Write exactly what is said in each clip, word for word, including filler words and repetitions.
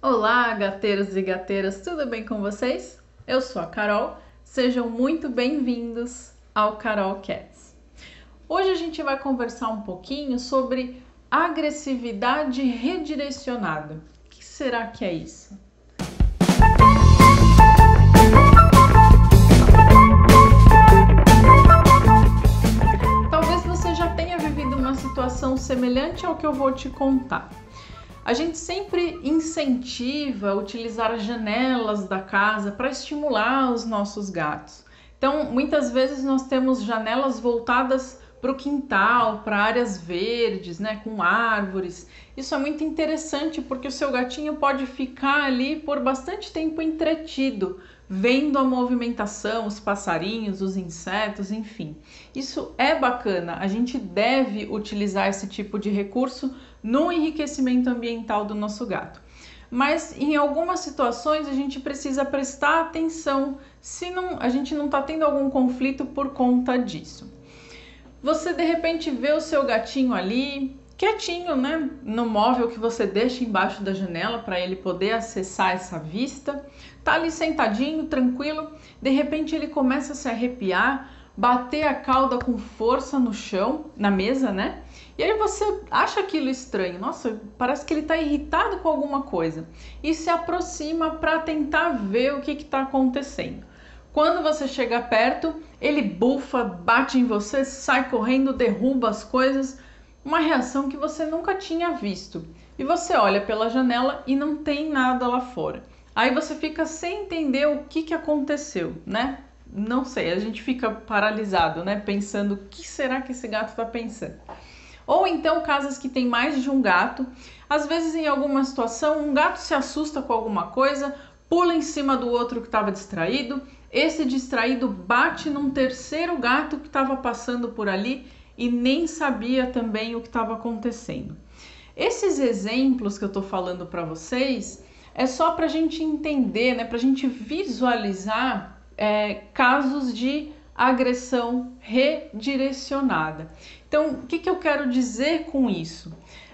Olá, gateiros e gateiras, tudo bem com vocês? Eu sou a Carol, sejam muito bem-vindos ao Carol Cats. Hoje a gente vai conversar um pouquinho sobre agressividade redirecionada. O que será que é isso? Talvez você já tenha vivido uma situação semelhante ao que eu vou te contar. A gente sempre incentiva a utilizar as janelas da casa para estimular os nossos gatos. Então, muitas vezes nós temos janelas voltadas para o quintal, para áreas verdes, né, com árvores. Isso é muito interessante porque o seu gatinho pode ficar ali por bastante tempo entretido, vendo a movimentação, os passarinhos, os insetos, enfim. Isso é bacana, a gente deve utilizar esse tipo de recurso no enriquecimento ambiental do nosso gato. Mas em algumas situações a gente precisa prestar atenção se não, a gente não está tendo algum conflito por conta disso. Você de repente vê o seu gatinho ali, quietinho, né, no móvel que você deixa embaixo da janela para ele poder acessar essa vista, tá ali sentadinho, tranquilo, de repente ele começa a se arrepiar, bater a cauda com força no chão, na mesa, né? E aí você acha aquilo estranho, nossa, parece que ele está irritado com alguma coisa, e se aproxima para tentar ver o que está acontecendo. Quando você chega perto, ele bufa, bate em você, sai correndo, derruba as coisas, uma reação que você nunca tinha visto. E você olha pela janela e não tem nada lá fora. Aí você fica sem entender o que, que aconteceu, né? Não sei, a gente fica paralisado, né? Pensando, o que será que esse gato está pensando? Ou então casas que tem mais de um gato, às vezes em alguma situação um gato se assusta com alguma coisa, pula em cima do outro que estava distraído, esse distraído bate num terceiro gato que estava passando por ali e nem sabia também o que estava acontecendo. Esses exemplos que eu estou falando para vocês é só para a gente entender, né, para a gente visualizar é, casos de agressão redirecionada. Então, o que, que eu quero dizer com isso?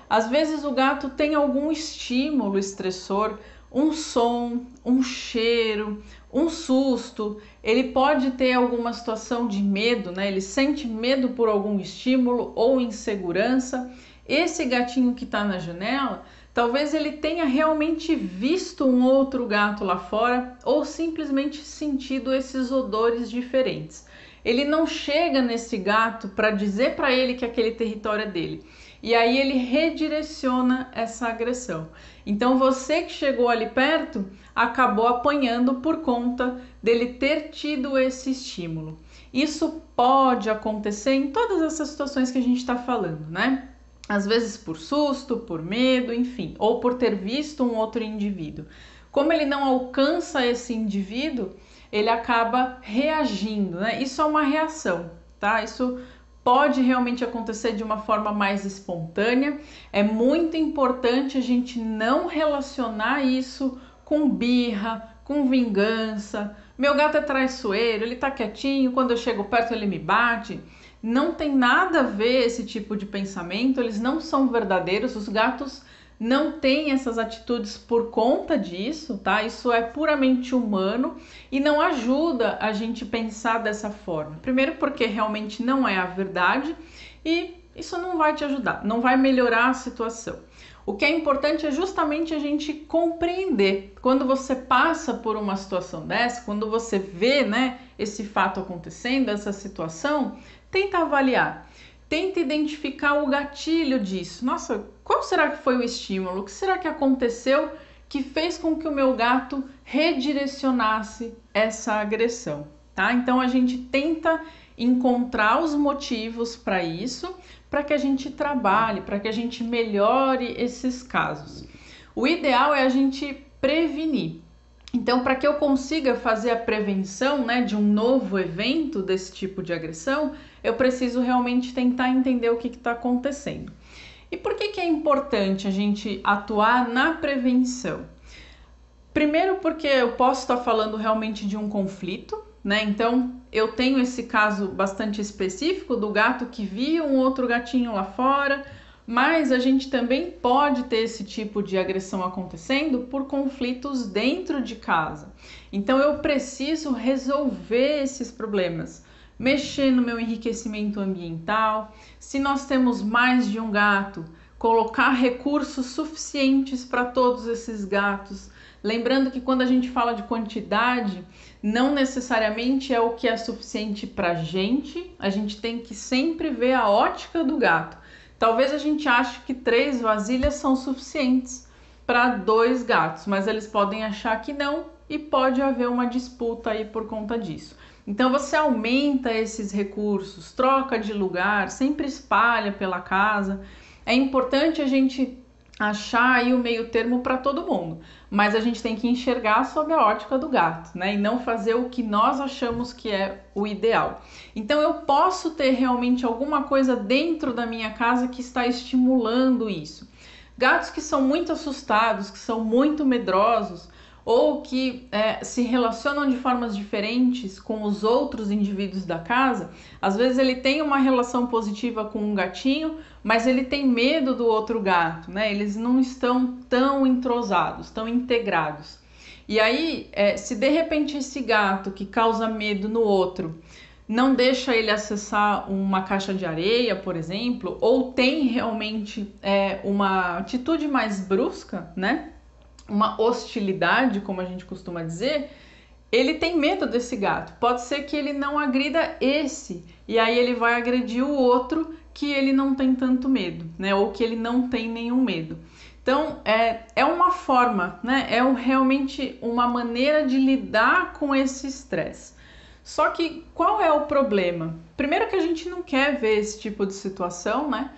Às vezes o gato tem algum estímulo estressor, um som, um cheiro, um susto, ele pode ter alguma situação de medo, né? Ele sente medo por algum estímulo ou insegurança. Esse gatinho que está na janela, talvez ele tenha realmente visto um outro gato lá fora ou simplesmente sentido esses odores diferentes. Ele não chega nesse gato para dizer para ele que aquele território é dele. E aí ele redireciona essa agressão. Então você que chegou ali perto, acabou apanhando por conta dele ter tido esse estímulo. Isso pode acontecer em todas essas situações que a gente está falando, né? Às vezes por susto, por medo, enfim, ou por ter visto um outro indivíduo. Como ele não alcança esse indivíduo, ele acaba reagindo, né? Isso é uma reação, tá? Isso pode realmente acontecer de uma forma mais espontânea. É muito importante a gente não relacionar isso com birra, com vingança. Meu gato é traiçoeiro, ele tá quietinho, quando eu chego perto ele me bate. Não tem nada a ver esse tipo de pensamento, eles não são verdadeiros, os gatos não têm essas atitudes por conta disso, tá? Isso é puramente humano e não ajuda a gente pensar dessa forma. Primeiro porque realmente não é a verdade e isso não vai te ajudar, não vai melhorar a situação. O que é importante é justamente a gente compreender. Quando você passa por uma situação dessa, quando você vê, né, esse fato acontecendo, essa situação, tenta avaliar, tenta identificar o gatilho disso. Nossa, qual será que foi o estímulo? O que será que aconteceu que fez com que o meu gato redirecionasse essa agressão? Tá? Então a gente tenta encontrar os motivos para isso, para que a gente trabalhe, para que a gente melhore esses casos. O ideal é a gente prevenir. Então, para que eu consiga fazer a prevenção, né, de um novo evento desse tipo de agressão, eu preciso realmente tentar entender o que está acontecendo. E por que que é importante a gente atuar na prevenção? Primeiro porque eu posso estar falando realmente de um conflito, né? Então, eu tenho esse caso bastante específico do gato que viu um outro gatinho lá fora, mas a gente também pode ter esse tipo de agressão acontecendo por conflitos dentro de casa. Então eu preciso resolver esses problemas, mexer no meu enriquecimento ambiental, se nós temos mais de um gato, colocar recursos suficientes para todos esses gatos. Lembrando que quando a gente fala de quantidade, não necessariamente é o que é suficiente para a gente, a gente tem que sempre ver a ótica do gato. Talvez a gente ache que três vasilhas são suficientes para dois gatos, mas eles podem achar que não e pode haver uma disputa aí por conta disso. Então você aumenta esses recursos, troca de lugar, sempre espalha pela casa. É importante a gente achar aí o meio termo para todo mundo, mas a gente tem que enxergar sob a ótica do gato, né? E não fazer o que nós achamos que é o ideal. Então eu posso ter realmente alguma coisa dentro da minha casa que está estimulando isso. Gatos que são muito assustados, que são muito medrosos, ou que é, se relacionam de formas diferentes com os outros indivíduos da casa, às vezes ele tem uma relação positiva com um gatinho, mas ele tem medo do outro gato, né? Eles não estão tão entrosados, tão integrados. E aí, é, se de repente esse gato que causa medo no outro, não deixa ele acessar uma caixa de areia, por exemplo, ou tem realmente é, uma atitude mais brusca, né? Uma hostilidade, como a gente costuma dizer, ele tem medo desse gato. Pode ser que ele não agrida esse, e aí ele vai agredir o outro que ele não tem tanto medo, né? Ou que ele não tem nenhum medo. Então, é, é uma forma, né? É um, realmente uma maneira de lidar com esse estresse. Só que qual é o problema? Primeiro que a gente não quer ver esse tipo de situação, né?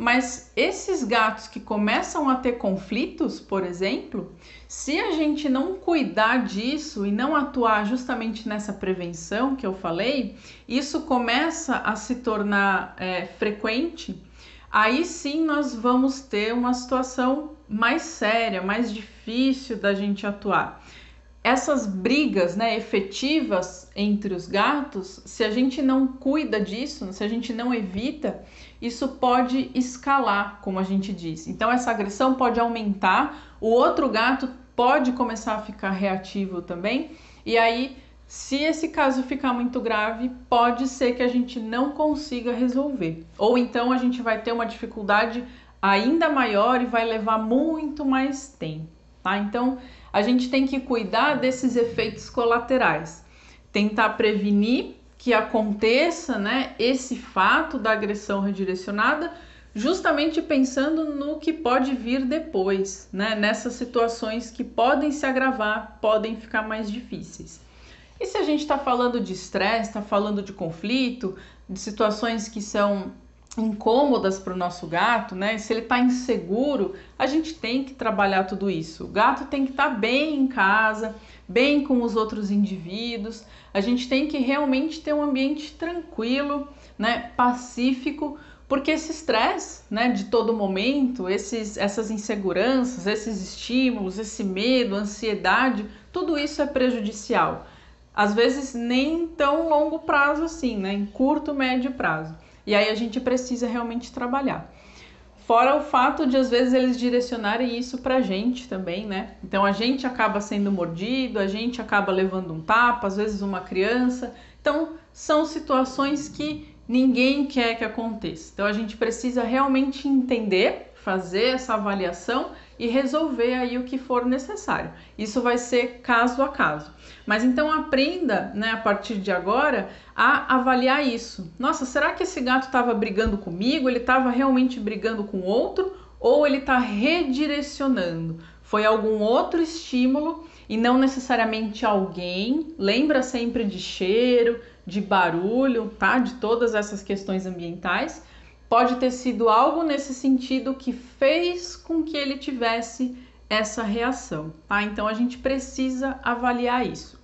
Mas esses gatos que começam a ter conflitos, por exemplo, se a gente não cuidar disso e não atuar justamente nessa prevenção que eu falei, isso começa a se tornar é, frequente, aí sim nós vamos ter uma situação mais séria, mais difícil da gente atuar. Essas brigas, né, efetivas entre os gatos, se a gente não cuida disso, se a gente não evita, isso pode escalar, como a gente diz. Então essa agressão pode aumentar, o outro gato pode começar a ficar reativo também, e aí, se esse caso ficar muito grave, pode ser que a gente não consiga resolver. Ou então a gente vai ter uma dificuldade ainda maior e vai levar muito mais tempo. Tá? Então, a gente tem que cuidar desses efeitos colaterais, tentar prevenir que aconteça, né, esse fato da agressão redirecionada, justamente pensando no que pode vir depois, né, nessas situações que podem se agravar, podem ficar mais difíceis. E se a gente está falando de estresse, está falando de conflito, de situações que são incômodas para o nosso gato, né? Se ele está inseguro, a gente tem que trabalhar tudo isso. O gato tem que estar bem em casa, bem com os outros indivíduos. A gente tem que realmente ter um ambiente tranquilo, né? Pacífico, porque esse estresse, né? De todo momento, esses, essas inseguranças, esses estímulos, esse medo, ansiedade, tudo isso é prejudicial. Às vezes nem tão longo prazo assim, né? Em curto, médio prazo. E aí a gente precisa realmente trabalhar. Fora o fato de, às vezes, eles direcionarem isso pra gente também, né? Então a gente acaba sendo mordido, a gente acaba levando um tapa, às vezes uma criança. Então são situações que ninguém quer que aconteça. Então a gente precisa realmente entender, fazer essa avaliação e resolver aí o que for necessário. Isso vai ser caso a caso. Mas então aprenda, né, a partir de agora, a avaliar isso. Nossa, será que esse gato estava brigando comigo? Ele estava realmente brigando com outro? Ou ele está redirecionando? Foi algum outro estímulo e não necessariamente alguém. Lembra sempre de cheiro, de barulho, tá? De todas essas questões ambientais. Pode ter sido algo nesse sentido que fez com que ele tivesse essa reação, tá? Então a gente precisa avaliar isso.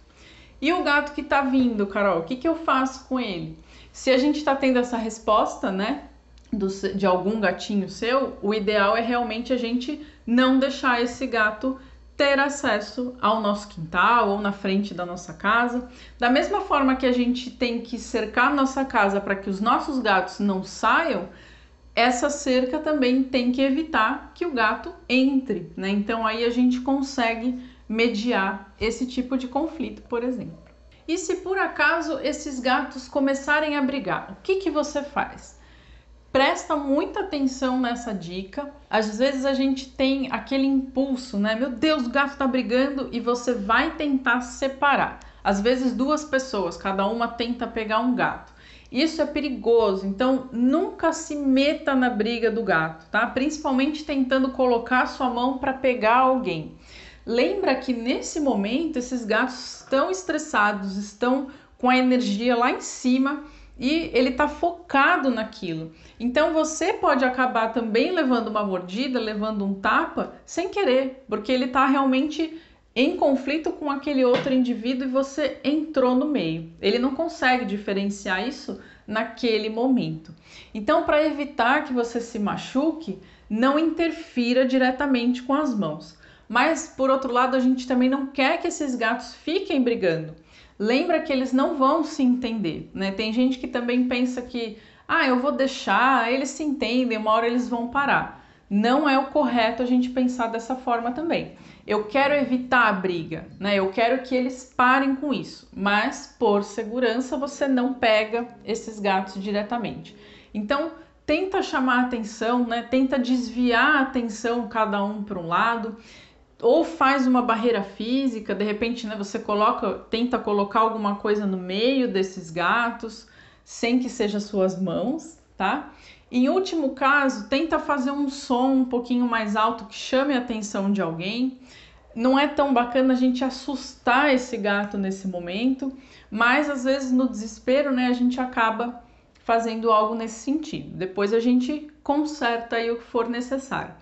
E o gato que tá vindo, Carol, o que que eu faço com ele? Se a gente tá tendo essa resposta, né, do, de algum gatinho seu, o ideal é realmente a gente não deixar esse gato ter acesso ao nosso quintal ou na frente da nossa casa. Da mesma forma que a gente tem que cercar nossa casa para que os nossos gatos não saiam, essa cerca também tem que evitar que o gato entre, né? Então aí a gente consegue mediar esse tipo de conflito, por exemplo. E se por acaso esses gatos começarem a brigar, o que que você faz? Presta muita atenção nessa dica. Às vezes a gente tem aquele impulso, né? Meu Deus, o gato tá brigando, e você vai tentar separar. Às vezes duas pessoas, cada uma tenta pegar um gato. Isso é perigoso, então nunca se meta na briga do gato, tá? Principalmente tentando colocar sua mão para pegar alguém. Lembra que nesse momento esses gatos estão estressados, estão com a energia lá em cima e ele está focado naquilo. Então você pode acabar também levando uma mordida, levando um tapa sem querer, porque ele está realmente em conflito com aquele outro indivíduo e você entrou no meio. Ele não consegue diferenciar isso naquele momento. Então, para evitar que você se machuque, não interfira diretamente com as mãos. Mas, por outro lado, a gente também não quer que esses gatos fiquem brigando. Lembra que eles não vão se entender, né? Tem gente que também pensa que, ah, eu vou deixar, eles se entendem, uma hora eles vão parar. Não é o correto a gente pensar dessa forma também. Eu quero evitar a briga, né? Eu quero que eles parem com isso, mas por segurança você não pega esses gatos diretamente. Então, tenta chamar a atenção, né? Tenta desviar a atenção cada um para um lado, ou faz uma barreira física, de repente, né, você coloca, tenta colocar alguma coisa no meio desses gatos, sem que seja suas mãos, tá? Em último caso, tenta fazer um som um pouquinho mais alto que chame a atenção de alguém. Não é tão bacana a gente assustar esse gato nesse momento, mas às vezes no desespero, né, a gente acaba fazendo algo nesse sentido. Depois a gente conserta aí o que for necessário.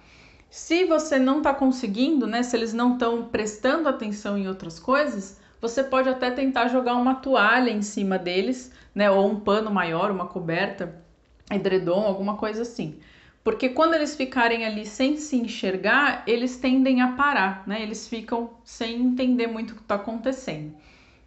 Se você não está conseguindo, né, se eles não estão prestando atenção em outras coisas, você pode até tentar jogar uma toalha em cima deles, né, ou um pano maior, uma coberta, edredom, alguma coisa assim. Porque quando eles ficarem ali sem se enxergar, eles tendem a parar, né? Eles ficam sem entender muito o que está acontecendo.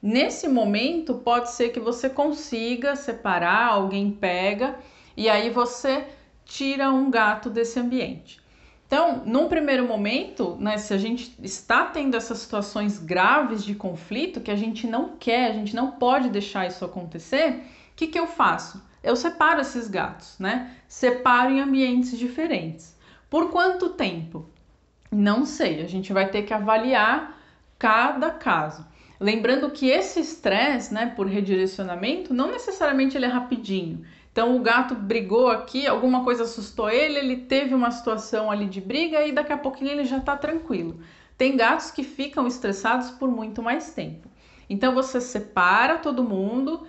Nesse momento, pode ser que você consiga separar, alguém pega, e aí você tira um gato desse ambiente. Então, num primeiro momento, né, se a gente está tendo essas situações graves de conflito, que a gente não quer, a gente não pode deixar isso acontecer, o que que eu faço? Eu separo esses gatos, né? Separo em ambientes diferentes. Por quanto tempo? Não sei, a gente vai ter que avaliar cada caso. Lembrando que esse estresse, né, por redirecionamento, não necessariamente ele é rapidinho. Então o gato brigou aqui, alguma coisa assustou ele, ele teve uma situação ali de briga e daqui a pouquinho ele já tá tranquilo. Tem gatos que ficam estressados por muito mais tempo. Então você separa todo mundo.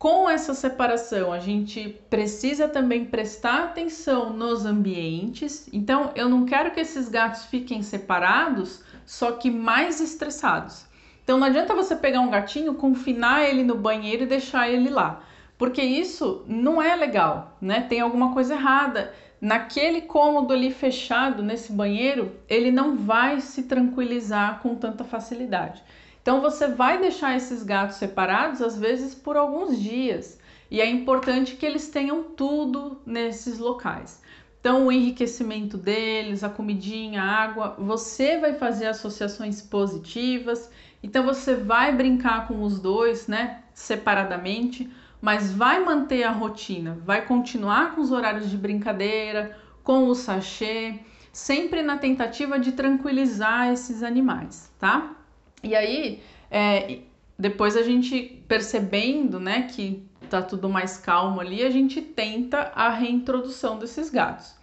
Com essa separação, a gente precisa também prestar atenção nos ambientes. Então, eu não quero que esses gatos fiquem separados, só que mais estressados. Então, não adianta você pegar um gatinho, confinar ele no banheiro e deixar ele lá, porque isso não é legal, né? Tem alguma coisa errada. Naquele cômodo ali fechado, nesse banheiro, ele não vai se tranquilizar com tanta facilidade. Então você vai deixar esses gatos separados, às vezes por alguns dias, e é importante que eles tenham tudo nesses locais. Então o enriquecimento deles, a comidinha, a água, você vai fazer associações positivas, então você vai brincar com os dois, né, separadamente, mas vai manter a rotina, vai continuar com os horários de brincadeira, com o sachê, sempre na tentativa de tranquilizar esses animais, tá? E aí, é, depois a gente percebendo, né, que tá tudo mais calmo ali, a gente tenta a reintrodução desses gatos.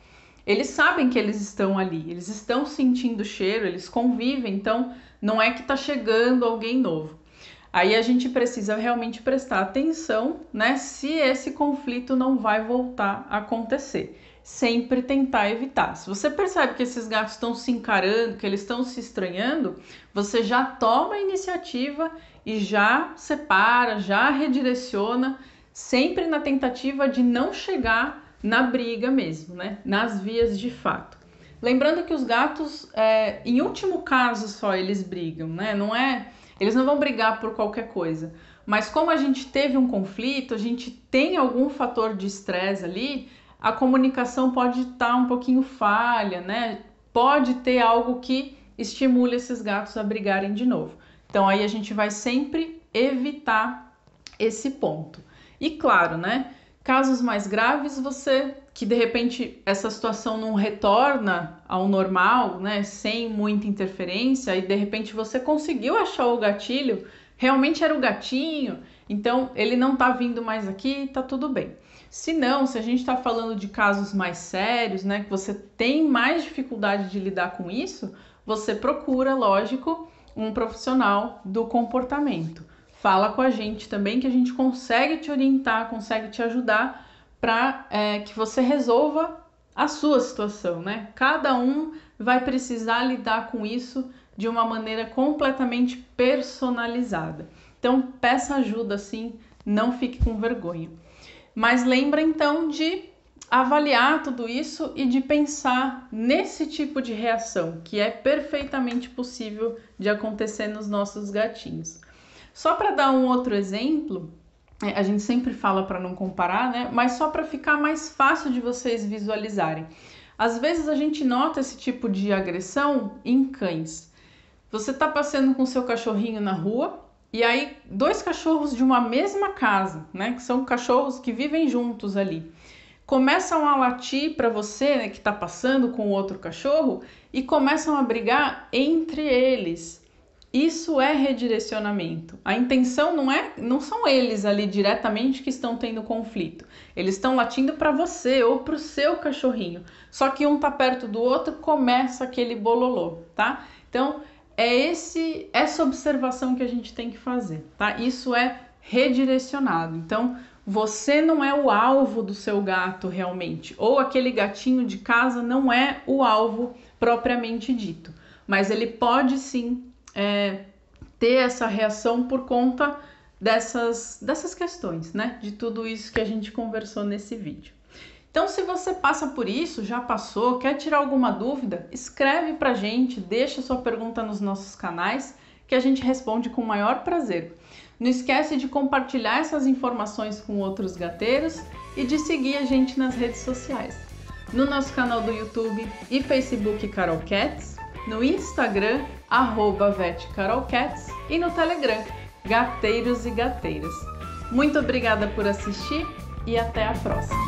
Eles sabem que eles estão ali, eles estão sentindo o cheiro, eles convivem, então não é que tá chegando alguém novo. Aí a gente precisa realmente prestar atenção, né, se esse conflito não vai voltar a acontecer. Sempre tentar evitar. Se você percebe que esses gatos estão se encarando, que eles estão se estranhando, você já toma a iniciativa e já separa, já redireciona, sempre na tentativa de não chegar na briga mesmo, né? Nas vias de fato. Lembrando que os gatos, é, em último caso só eles brigam, né? Não é... Eles não vão brigar por qualquer coisa, mas como a gente teve um conflito, a gente tem algum fator de estresse ali, a comunicação pode estar um pouquinho falha, né? Pode ter algo que estimule esses gatos a brigarem de novo. Então aí a gente vai sempre evitar esse ponto. E claro, né? Casos mais graves, você que de repente essa situação não retorna ao normal, né? Sem muita interferência, e de repente você conseguiu achar o gatilho, realmente era o gatinho, então ele não tá vindo mais aqui, tá tudo bem. Se não, se a gente tá falando de casos mais sérios, né, que você tem mais dificuldade de lidar com isso, você procura, lógico, um profissional do comportamento. Fala com a gente também, que a gente consegue te orientar, consegue te ajudar para é, que você resolva a sua situação, né? Cada um vai precisar lidar com isso de uma maneira completamente personalizada. Então, peça ajuda, sim, não fique com vergonha. Mas lembra, então, de avaliar tudo isso e de pensar nesse tipo de reação, que é perfeitamente possível de acontecer nos nossos gatinhos. Só para dar um outro exemplo, a gente sempre fala para não comparar, né? Mas só para ficar mais fácil de vocês visualizarem. Às vezes a gente nota esse tipo de agressão em cães. Você está passeando com seu cachorrinho na rua, e aí dois cachorros de uma mesma casa, né, que são cachorros que vivem juntos ali, começam a latir para você, né, que está passando com o outro cachorro, e começam a brigar entre eles. Isso é redirecionamento. A intenção não é, não são eles ali diretamente que estão tendo conflito. Eles estão latindo para você ou para o seu cachorrinho. Só que um tá perto do outro, começa aquele bololô, tá? Então, é esse, essa observação que a gente tem que fazer, tá? Isso é redirecionado. Então, você não é o alvo do seu gato realmente, ou aquele gatinho de casa não é o alvo propriamente dito, mas ele pode sim É, ter essa reação por conta dessas, dessas questões, né? De tudo isso que a gente conversou nesse vídeo. Então, se você passa por isso, já passou, quer tirar alguma dúvida, escreve pra gente, deixa sua pergunta nos nossos canais, que a gente responde com o maior prazer. Não esquece de compartilhar essas informações com outros gateiros e de seguir a gente nas redes sociais. No nosso canal do YouTube e Facebook Carol Cats, no Instagram, arroba vetcarolcats, e no Telegram, Gateiros e Gateiras. Muito obrigada por assistir e até a próxima!